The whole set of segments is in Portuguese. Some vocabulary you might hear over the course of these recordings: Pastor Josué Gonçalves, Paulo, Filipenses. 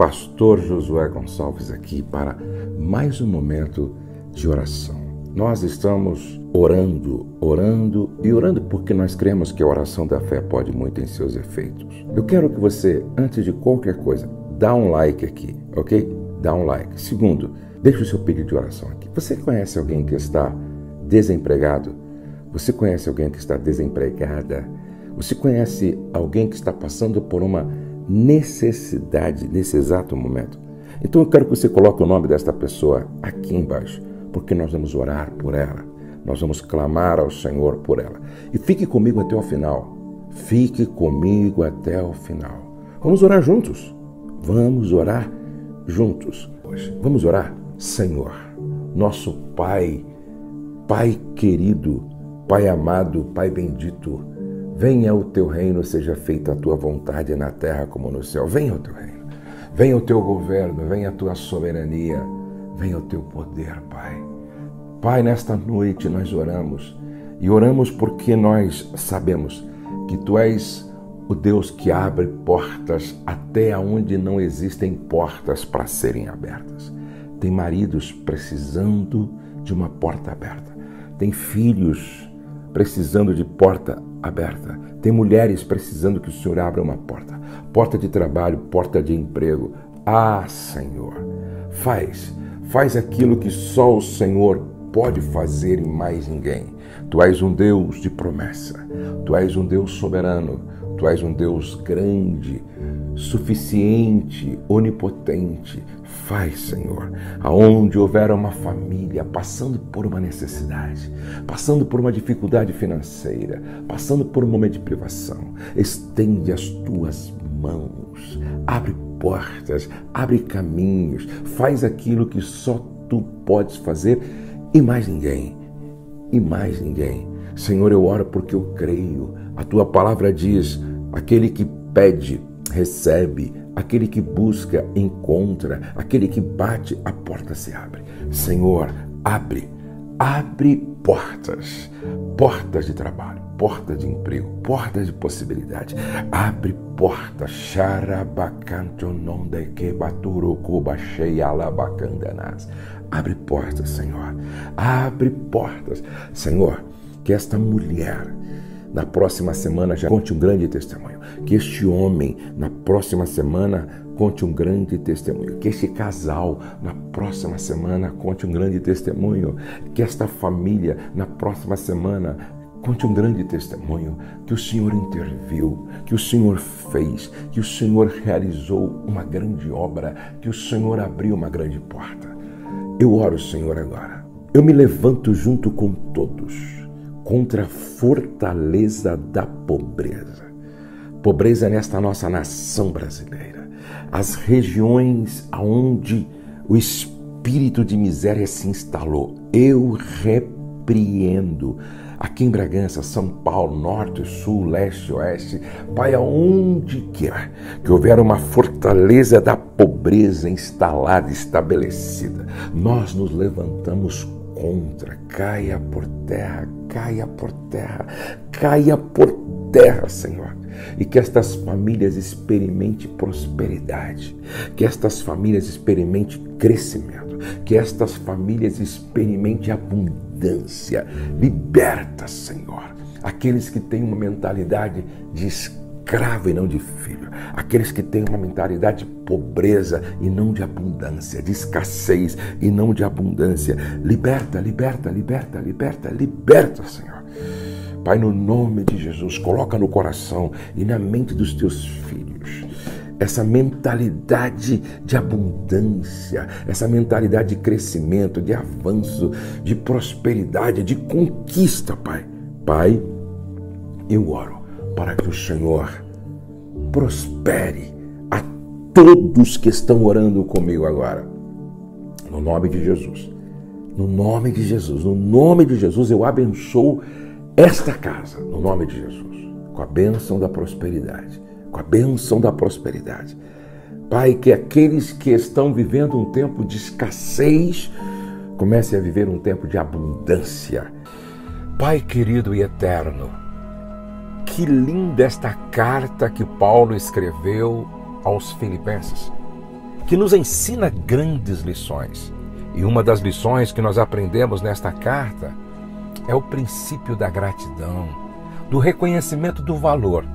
pastor Josué Gonçalves aqui para mais um momento de oração. Nós estamos orando, porque nós cremos que a oração da fé pode muito em seus efeitos. Eu quero que você, antes de qualquer coisa, dá um like aqui, ok? Dá um like. Segundo, deixa o seu pedido de oração aqui. Você conhece alguém que está desempregado? Você conhece alguém que está desempregada? Você conhece alguém que está passando por uma necessidade nesse exato momento? Então eu quero que você coloque o nome desta pessoa aqui embaixo, porque nós vamos orar por ela. Nós vamos clamar ao Senhor por ela. E fique comigo até o final. Fique comigo até o final. Vamos orar juntos. Vamos orar juntos. Vamos orar. Senhor, nosso Pai, Pai querido, Pai amado, Pai bendito, venha o teu reino, seja feita a tua vontade na terra como no céu. Venha o teu reino, venha o teu governo, venha a tua soberania, venha o teu poder, Pai. Pai, nesta noite nós oramos e oramos porque nós sabemos que tu és o Deus que abre portas até onde não existem portas para serem abertas. Tem maridos precisando de uma porta aberta. Tem filhos precisando de porta aberta. Tem mulheres precisando que o Senhor abra uma porta. Porta de trabalho, porta de emprego. Ah, Senhor, faz aquilo que só o Senhor pode fazer e mais ninguém. Tu és um Deus de promessa. Tu és um Deus soberano. Tu és um Deus grande, suficiente, onipotente. Faz, Senhor, aonde houver uma família passando por uma necessidade, passando por uma dificuldade financeira, passando por um momento de privação, estende as tuas mãos, abre portas, abre caminhos, faz aquilo que só tu podes fazer e mais ninguém, Senhor, eu oro porque eu creio. A tua palavra diz, aquele que pede, recebe, aquele que busca, encontra, aquele que bate, a porta se abre. Senhor, abre portas, portas de trabalho, portas de emprego, portas de possibilidade, abre portas. Abre portas, Senhor, abre portas. Senhor, que esta mulher na próxima semana já conte um grande testemunho. Que este homem, na próxima semana, conte um grande testemunho. Que este casal, na próxima semana, conte um grande testemunho. Que esta família, na próxima semana, conte um grande testemunho. Que o Senhor interviu, que o Senhor fez, que o Senhor realizou uma grande obra, que o Senhor abriu uma grande porta. Eu oro, Senhor, agora. Eu me levanto junto com todos contra a fortaleza da pobreza. Pobreza nesta nossa nação brasileira. As regiões onde o espírito de miséria se instalou. Eu repreendo. Aqui em Bragança, São Paulo, Norte, Sul, Leste, Oeste, Pai, aonde quer que houver uma fortaleza da pobreza instalada, estabelecida, nós nos levantamos contra. Caia por terra, caia por terra, caia por terra, Senhor. E que estas famílias experimente prosperidade, que estas famílias experimente crescimento, que estas famílias experimente abundância. Liberta, Senhor, aqueles que têm uma mentalidade de escravo e não de filho, aqueles que têm uma mentalidade de pobreza e não de abundância, de escassez e não de abundância. Liberta, liberta, Senhor. Pai, no nome de Jesus, coloca no coração e na mente dos teus filhos essa mentalidade de abundância, essa mentalidade de crescimento, de avanço, de prosperidade, de conquista, Pai. Pai, eu oro para que o Senhor prospere a todos que estão orando comigo agora. No nome de Jesus, eu abençoo esta casa, no nome de Jesus, com a bênção da prosperidade, Pai, que aqueles que estão vivendo um tempo de escassez comecem a viver um tempo de abundância. Pai querido e eterno, que linda esta carta que Paulo escreveu aos Filipenses. que nos ensina grandes lições. E uma das lições que nós aprendemos nesta carta é o princípio da gratidão, do reconhecimento do valor.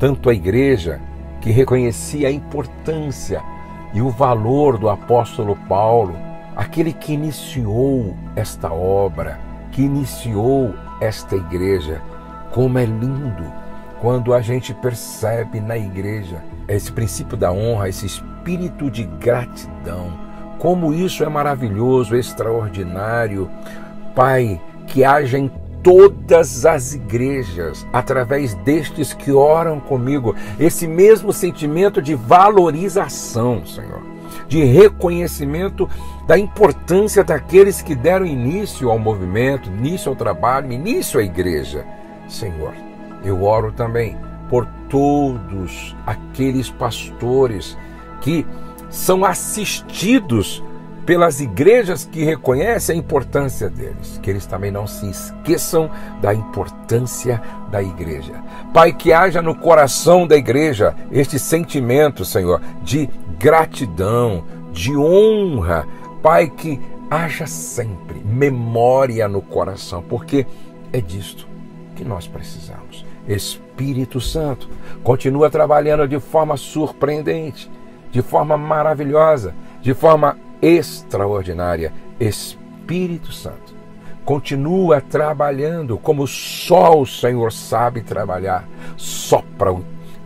Tanto a igreja, que reconhecia a importância e o valor do apóstolo Paulo, aquele que iniciou esta obra, que iniciou esta igreja. Como é lindo quando a gente percebe na igreja esse princípio da honra, esse espírito de gratidão. Como isso é maravilhoso, extraordinário. Pai, que haja em todas as igrejas, através destes que oram comigo, esse mesmo sentimento de valorização, Senhor, de reconhecimento da importância daqueles que deram início ao movimento, início ao trabalho, início à igreja. Senhor, eu oro também por todos aqueles pastores que são assistidos pelas igrejas que reconhecem a importância deles, que eles também não se esqueçam da importância da igreja. Pai, que haja no coração da igreja este sentimento, Senhor, de gratidão, de honra. Pai, que haja sempre memória no coração, porque é disto que nós precisamos. Espírito Santo, continua trabalhando de forma surpreendente, de forma maravilhosa, de forma extraordinária. Espírito Santo, continua trabalhando como só o Senhor sabe trabalhar. Sopra,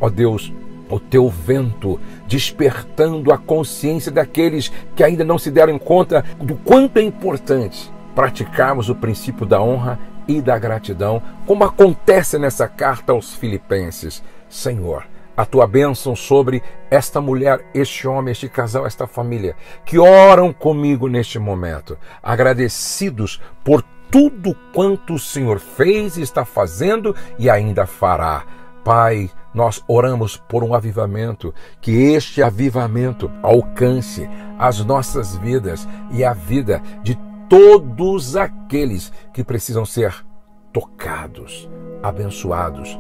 ó Deus, o teu vento, despertando a consciência daqueles que ainda não se deram conta do quanto é importante praticarmos o princípio da honra e da gratidão, como acontece nessa carta aos Filipenses. Senhor, a tua bênção sobre esta mulher, este homem, este casal, esta família, que oram comigo neste momento, agradecidos por tudo quanto o Senhor fez, está fazendo e ainda fará. Pai, nós oramos por um avivamento, que este avivamento alcance as nossas vidas e a vida de todos aqueles que precisam ser tocados, abençoados,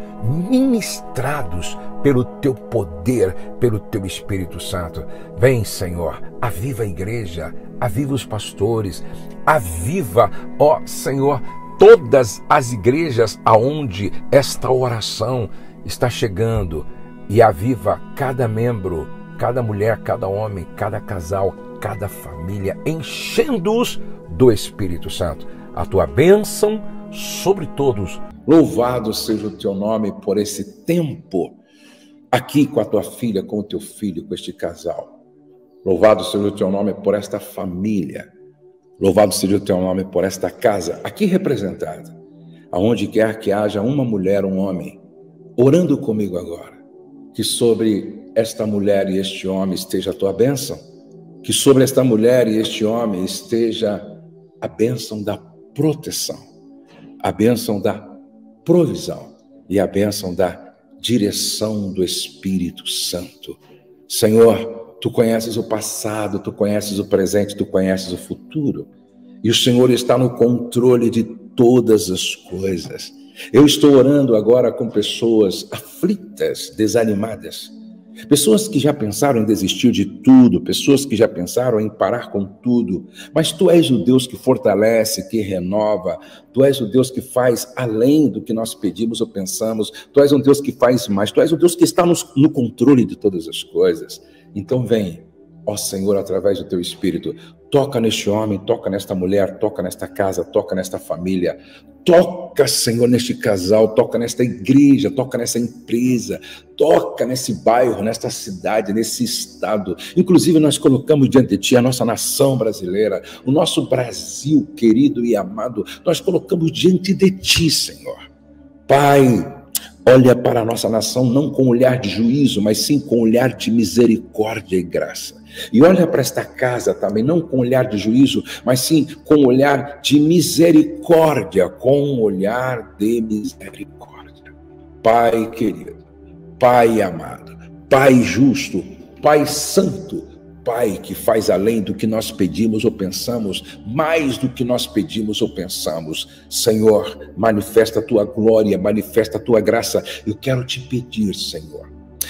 ministrados pelo teu poder, pelo teu Espírito Santo. Vem, Senhor, aviva a igreja, aviva os pastores, aviva, ó Senhor, todas as igrejas aonde esta oração está chegando, e aviva cada membro, cada mulher, cada homem, cada casal, cada família, enchendo-os do Espírito Santo. A tua bênção sobre todos. Louvado seja o teu nome por esse tempo aqui com a tua filha, com o teu filho, com este casal. Louvado seja o teu nome por esta família. Louvado seja o teu nome por esta casa aqui representada, aonde quer que haja uma mulher, um homem orando comigo agora. Que sobre esta mulher e este homem esteja a tua bênção, que sobre esta mulher e este homem esteja a bênção da proteção, a bênção da provisão e a bênção da direção do Espírito Santo. Senhor, tu conheces o passado, tu conheces o presente, tu conheces o futuro, e o Senhor está no controle de todas as coisas. Eu estou orando agora com pessoas aflitas, desanimadas, pessoas que já pensaram em desistir de tudo, pessoas que já pensaram em parar com tudo, mas tu és o Deus que fortalece, que renova, tu és o Deus que faz além do que nós pedimos ou pensamos, tu és um Deus que faz mais, tu és o Deus que está no controle de todas as coisas. Então vem, ó Senhor, através do teu Espírito, toca neste homem, toca nesta mulher, toca nesta casa, toca nesta família, toca, Senhor, neste casal, toca nesta igreja, toca nessa empresa, toca nesse bairro, nesta cidade, nesse estado. Inclusive, nós colocamos diante de ti a nossa nação brasileira, o nosso Brasil querido e amado, nós colocamos diante de ti, Senhor. Pai, olha para a nossa nação não com olhar de juízo, mas sim com olhar de misericórdia e graça. E olha para esta casa também, não com olhar de juízo, mas sim com olhar de misericórdia, com olhar de misericórdia. Pai querido, Pai amado, Pai justo, Pai santo, Pai que faz além do que nós pedimos ou pensamos, mais do que nós pedimos ou pensamos. Senhor, manifesta a tua glória, manifesta a tua graça. Eu quero te pedir, Senhor,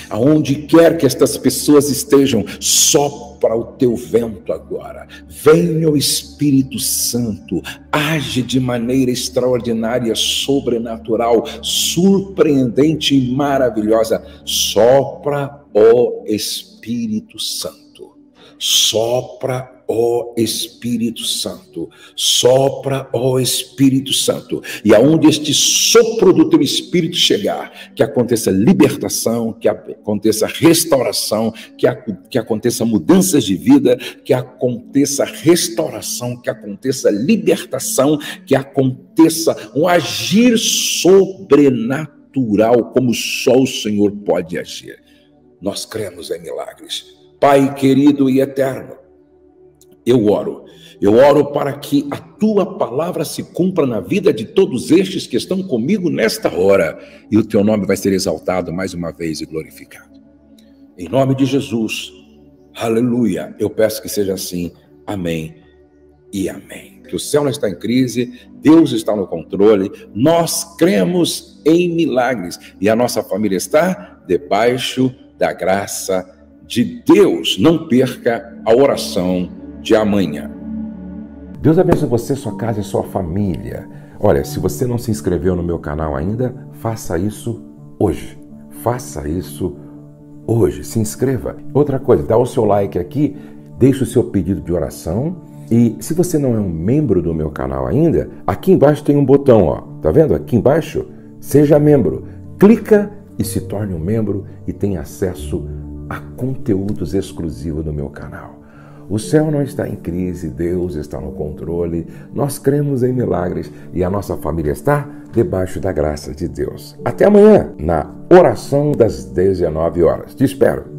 aonde quer que estas pessoas estejam, sopra o teu vento agora, venha o Espírito Santo, age de maneira extraordinária, sobrenatural, surpreendente e maravilhosa, sopra ó Espírito Santo, sopra ó Espírito Santo, sopra, ó Espírito Santo, e aonde este sopro do teu Espírito chegar, que aconteça libertação, que aconteça restauração, que aconteça mudanças de vida, que aconteça restauração, que aconteça libertação, que aconteça um agir sobrenatural, como só o Senhor pode agir. Nós cremos em milagres. Pai querido e eterno, eu oro para que a tua palavra se cumpra na vida de todos estes que estão comigo nesta hora, e o teu nome vai ser exaltado mais uma vez e glorificado. Em nome de Jesus, aleluia, eu peço que seja assim, amém e amém. Que o céu não está em crise, Deus está no controle, nós cremos em milagres, e a nossa família está debaixo da graça de Deus. Não perca a oração de amanhã. Deus abençoe você, sua casa e sua família. Olha, se você não se inscreveu no meu canal ainda, faça isso hoje. Faça isso hoje. Se inscreva. Outra coisa, dá o seu like aqui, deixa o seu pedido de oração. E se você não é um membro do meu canal ainda, aqui embaixo tem um botão, ó. Tá vendo? Aqui embaixo, seja membro. Clica e se torne um membro e tenha acesso a conteúdos exclusivos do meu canal. O céu não está em crise, Deus está no controle, nós cremos em milagres e a nossa família está debaixo da graça de Deus. Até amanhã, na oração das 19 horas. Te espero!